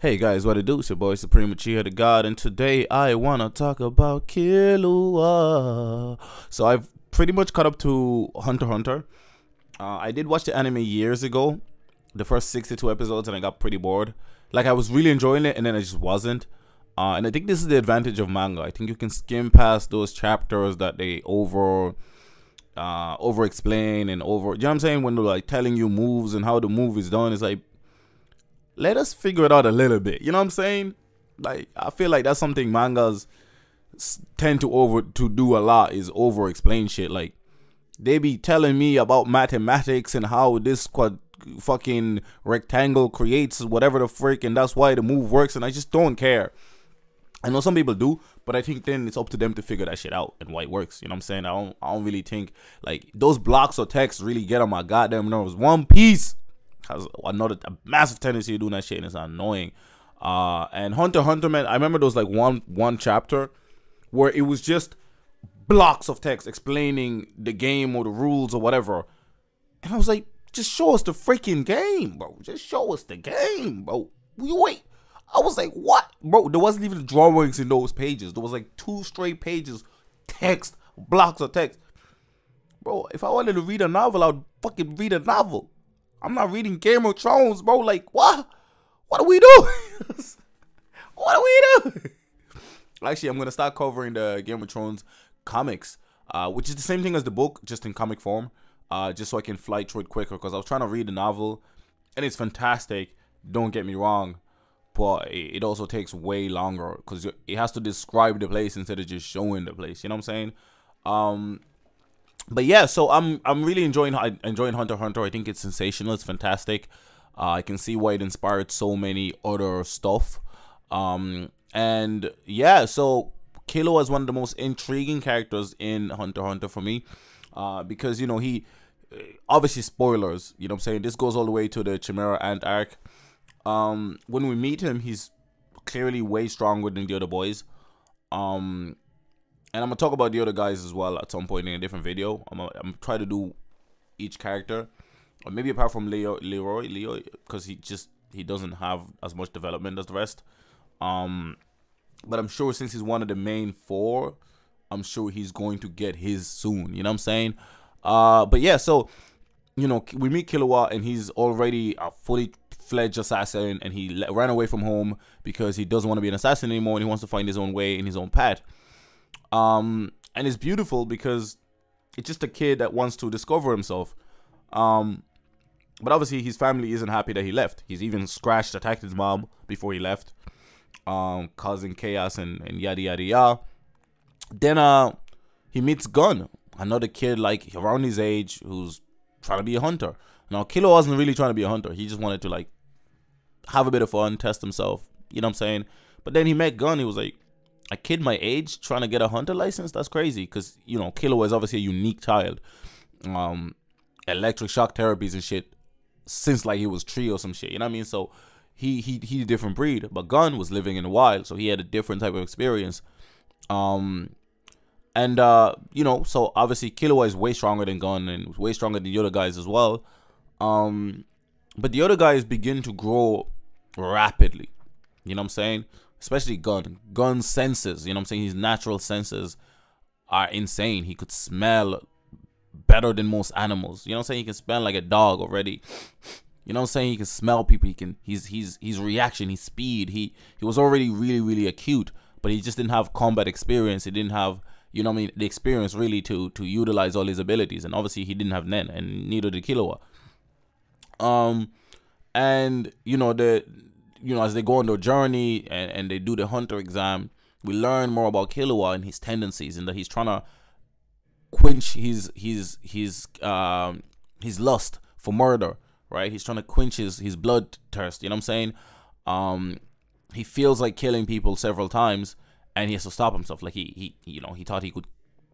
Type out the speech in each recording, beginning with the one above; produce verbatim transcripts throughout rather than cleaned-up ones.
Hey guys, what it do? It's your boy Supreme Uchiha the God, and today I wanna talk about Killua. So I've pretty much caught up to Hunter Hunter. Uh, I did watch the anime years ago, the first sixty-two episodes, and I got pretty bored. Like, I was really enjoying it, and then I just wasn't. Uh, and I think this is the advantage of manga. I think you can skim past those chapters that they over, uh, over explain and over. You know what I'm saying? When they're like telling you moves and how the move is done, it's like, let us figure it out a little bit. You know what I'm saying? Like, I feel like that's something mangas tend to over to do a lot, is over explain shit. Like, they be telling me about mathematics and how this quad fucking rectangle creates whatever the frick, and that's why the move works, and I just don't care. I know some people do, but I think then it's up to them to figure that shit out and why it works. You know what I'm saying? I don't I don't really think like those blocks or text really get on my goddamn nerves. One Piece has another a massive tendency to do that shit, and it's annoying. Uh, and Hunter Hunter, man, I remember there was like one one chapter where it was just blocks of text explaining the game or the rules or whatever, and I was like, just show us the freaking game, bro. Just show us the game, bro. You wait. I was like, what, bro? There wasn't even drawings in those pages. There was like two straight pages, text, blocks of text, bro. If I wanted to read a novel, I'd fucking read a novel. I'm not reading Game of Thrones, bro. Like, what? What do we do? What do we do? Actually, I'm gonna start covering the Game of Thrones comics, uh, which is the same thing as the book, just in comic form, uh, just so I can fly through it quicker. Because I was trying to read the novel, and it's fantastic. Don't get me wrong, but it also takes way longer because it has to describe the place instead of just showing the place. You know what I'm saying? Um, But yeah, so I'm I'm really enjoying enjoying Hunter x Hunter. I think it's sensational. It's fantastic. Uh, I can see why it inspired so many other stuff. Um, and yeah, so Killua is one of the most intriguing characters in Hunter x Hunter for me, uh, because you know he obviously spoilers. You know what I'm saying? This goes all the way to the Chimera Ant arc. Um, when we meet him, he's clearly way stronger than the other boys. Um, And I'm going to talk about the other guys as well at some point in a different video. I'm going to try to do each character. Or maybe apart from Leo, Leroy. Leo, because he just he doesn't have as much development as the rest. Um, but I'm sure since he's one of the main four, I'm sure he's going to get his soon. You know what I'm saying? Uh, but yeah, so, you know, we meet Killua, and he's already a fully fledged assassin. And he ran away from home because he doesn't want to be an assassin anymore. And he wants to find his own way in his own path. Um, and it's beautiful because it's just a kid that wants to discover himself. Um, but obviously his family isn't happy that he left. He's even scratched, attacked his mom before he left, um, causing chaos and, and yada, yada, yada. Then, uh, he meets Gon, another kid like around his age who's trying to be a hunter. Now, Killua wasn't really trying to be a hunter. He just wanted to like have a bit of fun, test himself, you know what I'm saying? But then he met Gon, he was like, a kid my age trying to get a hunter license? That's crazy. Because, you know, Killua is obviously a unique child. Um, electric shock therapies and shit since, like, he was three or some shit. You know what I mean? So, he he he's a different breed. But Gon was living in the wild. So, he had a different type of experience. Um, and, uh, you know, so, obviously, Killua is way stronger than Gon and way stronger than the other guys as well. Um, but the other guys begin to grow rapidly. You know what I'm saying? Especially Gon. Gon's senses, you know what I'm saying? His natural senses are insane. He could smell better than most animals. You know what I'm saying? He can smell like a dog already. You know what I'm saying? He can smell people. He can he's he's his reaction, his speed. He he was already really, really acute, but he just didn't have combat experience. He didn't have, you know what I mean, the experience really to to utilize all his abilities. And obviously he didn't have Nen, and neither did Killua. Um and you know the You know, as they go on their journey and, and they do the hunter exam, we learn more about Killua and his tendencies, and that he's trying to quench his his his um his lust for murder, right? He's trying to quench his his blood thirst. You know what I'm saying? Um, he feels like killing people several times, and he has to stop himself. Like he he you know he thought he could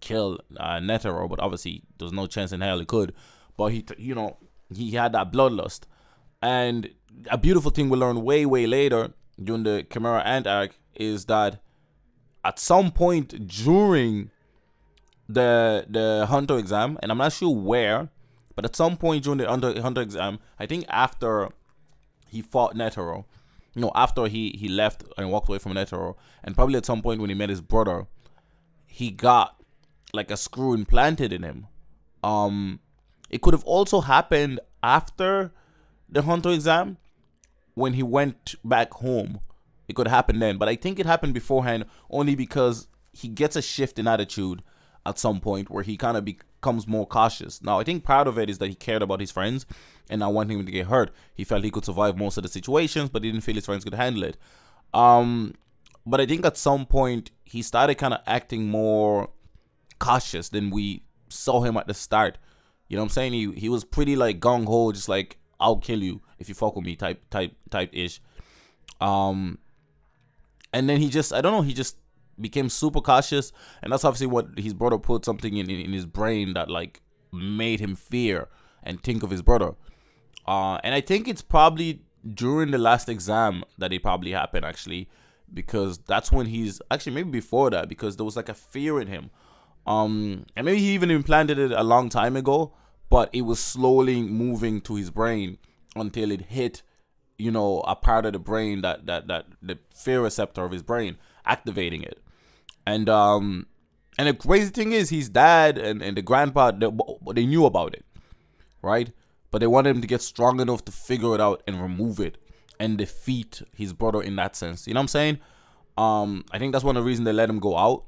kill uh, Netero, but obviously there's no chance in hell he could. But he you know he had that bloodlust. And a beautiful thing we learn way, way later during the Chimera Ant arc is that at some point during the the hunter exam, and I'm not sure where, but at some point during the hunter, hunter exam, I think after he fought Netero, you know, after he he left and walked away from Netero, and probably at some point when he met his brother, he got like a screw implanted in him. Um, it could have also happened after the Hunter exam, when he went back home. It could happen then, but I think it happened beforehand only because he gets a shift in attitude at some point where he kind of becomes more cautious. Now, I think part of it is that he cared about his friends and not wanting him to get hurt. He felt he could survive most of the situations, but he didn't feel his friends could handle it. Um, but I think at some point he started kind of acting more cautious than we saw him at the start. You know what I'm saying? He, he was pretty like gung-ho, just like, I'll kill you if you fuck with me type type type-ish. Um, and then he just, I don't know, he just became super cautious, and that's obviously what his brother put something in, in, in his brain that like made him fear and think of his brother. Uh, and I think it's probably during the last exam that it probably happened actually, because that's when he's, actually maybe before that, because there was like a fear in him. Um, and maybe he even implanted it a long time ago, but it was slowly moving to his brain until it hit, you know, a part of the brain that, that, that the fear receptor of his brain, activating it. And, um, and the crazy thing is his dad and, and the grandpa, they, they knew about it, right? But they wanted him to get strong enough to figure it out and remove it and defeat his brother in that sense. You know what I'm saying? Um, I think that's one of the reasons they let him go out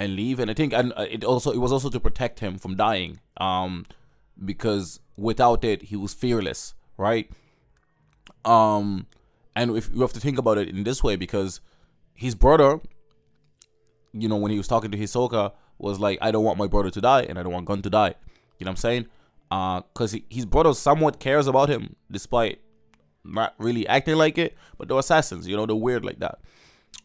and leave. And I think and it also, it was also to protect him from dying. Um, because without it, he was fearless, right? Um, and if you have to think about it in this way, because his brother, you know, when he was talking to Hisoka, was like, I don't want my brother to die, and I don't want Gon to die. You know what I'm saying? Uh, because he, his brother somewhat cares about him, despite not really acting like it, but they're assassins, you know, they're weird like that.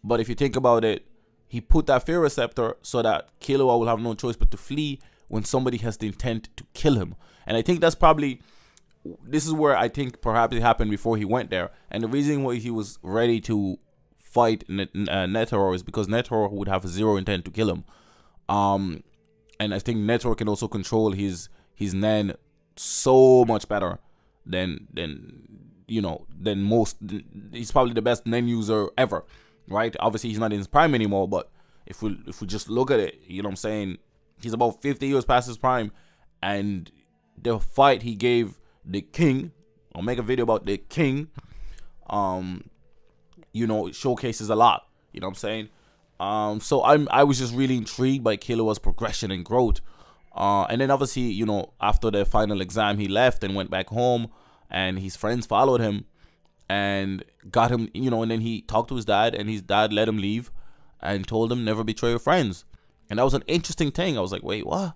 But if you think about it, he put that fear receptor so that Killua will have no choice but to flee when somebody has the intent to kill him. And I think that's probably... this is where I think perhaps it happened before he went there. And the reason why he was ready to fight Net uh, Netero is because Netero would have zero intent to kill him. Um, and I think Netero can also control his his Nen so much better than, than you know, than most. He's probably the best Nen user ever, right? Obviously, he's not in his prime anymore, but if we, if we just look at it, you know what I'm saying? He's about fifty years past his prime, and the fight he gave... the king, I'll make a video about the king, um, you know, it showcases a lot, you know what I'm saying, um, so I'm, I was just really intrigued by Killua's progression and growth, uh, and then obviously, you know, after the final exam, he left and went back home, and his friends followed him, and got him, you know, and then he talked to his dad, and his dad let him leave, and told him, never betray your friends, and that was an interesting thing. I was like, wait, what?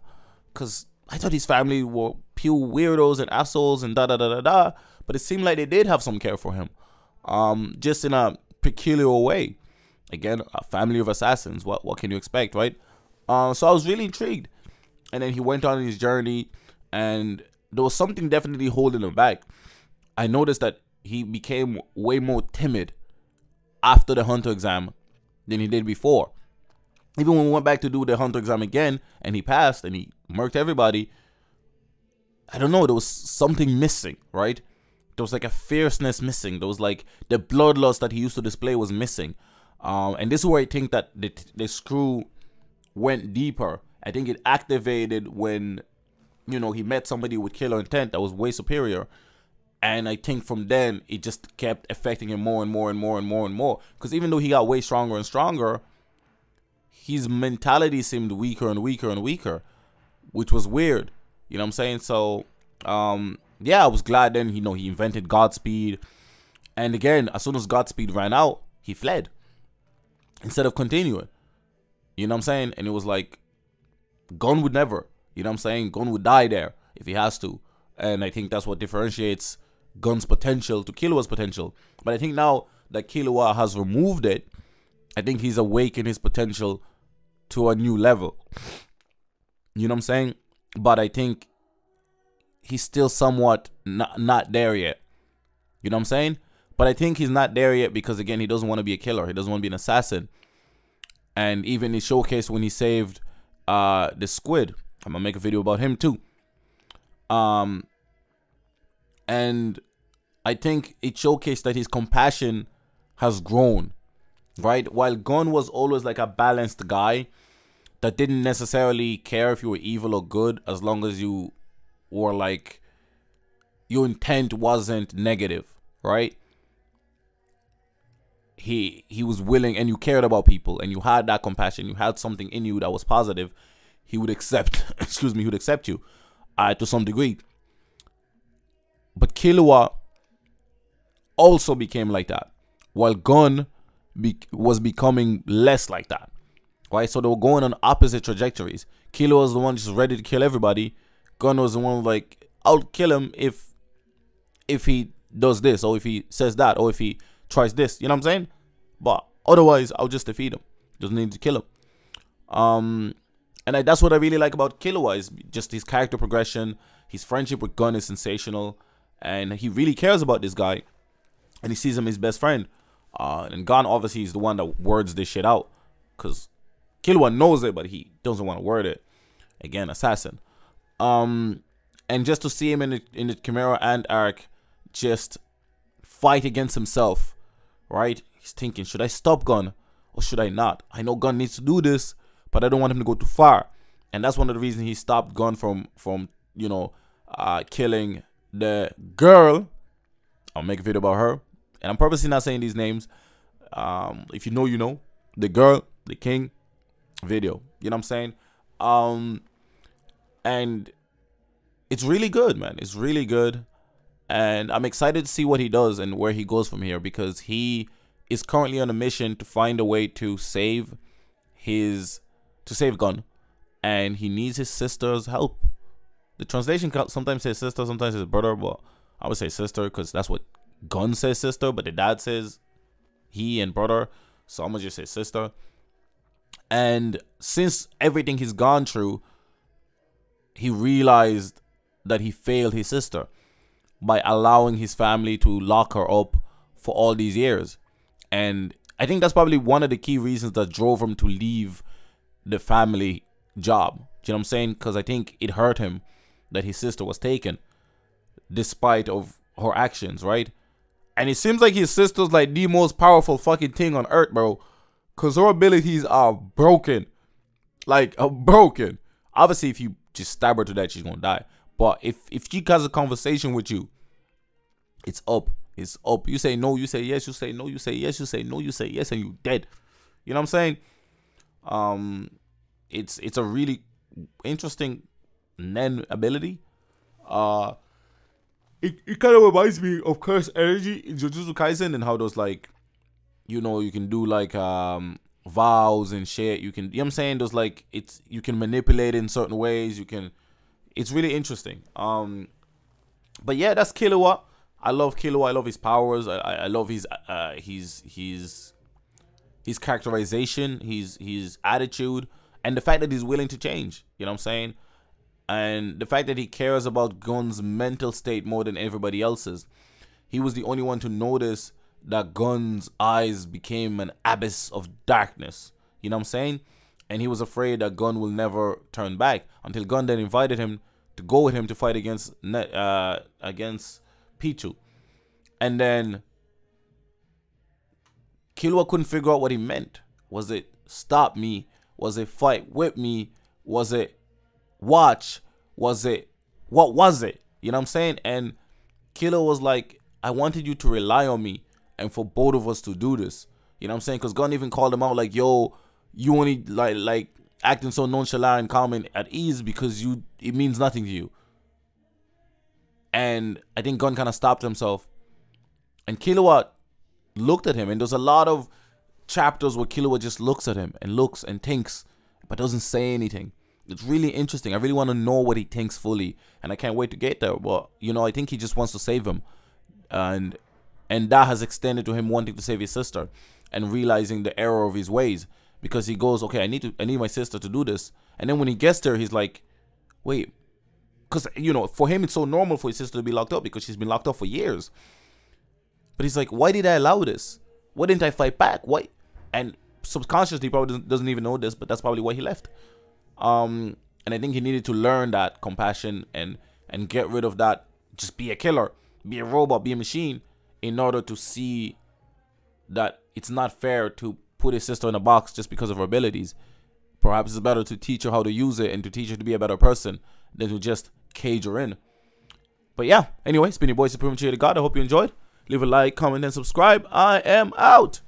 Because I thought his family were pure weirdos and assholes and da da da da da, but it seemed like they did have some care for him, um, just in a peculiar way. Again, a family of assassins. What what can you expect, right? Uh, so I was really intrigued, and then he went on his journey, and there was something definitely holding him back. I noticed that he became way more timid after the Hunter exam than he did before. Even when we went back to do the Hunter exam again, and he passed, and he murked everybody, I don't know, there was something missing, right? There was like a fierceness missing. There was like the bloodlust that he used to display was missing. Um, and this is where I think that the, the screw went deeper. I think it activated when, you know, he met somebody with killer intent that was way superior. And I think from then, it just kept affecting him more and more and more and more and more. Because even though he got way stronger and stronger, his mentality seemed weaker and weaker and weaker, which was weird. You know what I'm saying? So, um, yeah, I was glad then, you know, he invented Godspeed. And again, as soon as Godspeed ran out, he fled instead of continuing. You know what I'm saying? And it was like, Gon would never. You know what I'm saying? Gon would die there if he has to. And I think that's what differentiates Gon's potential to Killua's potential. But I think now that Killua has removed it, I think he's awakened his potential to a new level. You know what I'm saying? But I think he's still somewhat not, not there yet. You know what I'm saying? But I think he's not there yet because, again, he doesn't want to be a killer. He doesn't want to be an assassin. And even in showcase when he saved uh, the squid, I'm going to make a video about him too. Um, and I think it showcased that his compassion has grown, right? While Gon was always like a balanced guy that didn't necessarily care if you were evil or good, as long as you were like, your intent wasn't negative, right? He he was willing, and you cared about people, and you had that compassion. You had something in you that was positive. He would accept, excuse me, he would accept you uh, to some degree. But Killua also became like that, while Gon be was becoming less like that, right? So they were going on opposite trajectories. Killua was the one just ready to kill everybody. Gon was the one like, I'll kill him if if he does this, or if he says that, or if he tries this, you know what I'm saying? But otherwise, I'll just defeat him. Doesn't need to kill him. Um, and I, that's what I really like about Killua, is just his character progression. His friendship with Gon is sensational, and he really cares about this guy, and he sees him as his best friend. Uh, and Gon obviously is the one that words this shit out, because Killua knows it, but he doesn't want to word it. Again, assassin. Um, and just to see him in the, in the Chimera Ant arc, just fight against himself, right? He's thinking, should I stop Gon or should I not? I know Gon needs to do this, but I don't want him to go too far. And that's one of the reasons he stopped Gon from, from you know, uh, killing the girl. I'll make a video about her, and I'm purposely not saying these names. Um, if you know, you know. The girl, the king, video. You know what I'm saying? Um, and it's really good, man. It's really good. And I'm excited to see what he does and where he goes from here, because he is currently on a mission to find a way to save his, to save Gon. And he needs his sister's help. The translation sometimes says sister, sometimes says brother, but I would say sister because that's what Gon says, sister, but the dad says he and brother. So I'm going to just say sister. And since everything he's gone through, he realized that he failed his sister by allowing his family to lock her up for all these years. And I think that's probably one of the key reasons that drove him to leave the family job. Do you know what I'm saying? Because I think it hurt him that his sister was taken despite of her actions, right? And it seems like his sister's like the most powerful fucking thing on earth, bro. Because her abilities are broken. Like, uh, broken. Obviously, if you just stab her to death, she's going to die. But if, if she has a conversation with you, it's up. It's up. You say no, you say yes, you say no, you say yes, you say no, you say yes, and you dead. You know what I'm saying? Um, it's it's a really interesting Nen ability. Uh, it, it kind of reminds me of Cursed Energy in Jujutsu Kaisen, and how those, like, you know, you can do like um vows and shit. You can, you know what I'm saying? Those, like, it's, you can manipulate in certain ways. You can. It's really interesting. Um, but yeah, that's Killua. I love Killua. I love his powers. I, I, I love his uh, his his his characterization, his his attitude, and the fact that he's willing to change. You know what I'm saying? And the fact that he cares about Gon's mental state more than everybody else's. He was the only one to notice that Gon's eyes became an abyss of darkness. You know what I'm saying? And he was afraid that Gon will never turn back, until Gon then invited him to go with him to fight against uh, against Pitou. And then Killua couldn't figure out what he meant. Was it stop me? Was it fight with me? Was it watch? Was it, what was it? You know what I'm saying? And Killua was like, I wanted you to rely on me and for both of us to do this. You know what I'm saying? Because Gon even called him out like, yo, you only like like acting so nonchalant and calm and at ease because you, it means nothing to you. And I think Gon kind of stopped himself, and Killua looked at him. And there's a lot of chapters where Killua just looks at him and looks and thinks, but doesn't say anything. It's really interesting. I really want to know what he thinks fully, and I can't wait to get there. But you know, I think he just wants to save him, and and that has extended to him wanting to save his sister and realizing the error of his ways. Because he goes, okay, I need to, I need my sister to do this. And then when he gets there, he's like, wait, because, you know, for him, it's so normal for his sister to be locked up because she's been locked up for years. But he's like, why did I allow this? Why didn't I fight back? Why? And subconsciously, he probably doesn't, doesn't even know this, but that's probably why he left. Um, and I think he needed to learn that compassion and, and get rid of that. Just be a killer, be a robot, be a machine, in order to see that it's not fair to put his sister in a box just because of her abilities. Perhaps it's better to teach her how to use it and to teach her to be a better person than to just cage her in. But yeah, anyway, it's been your boy Supreme Uchiha the God. I hope you enjoyed. Leave a like, comment, and subscribe. I am out.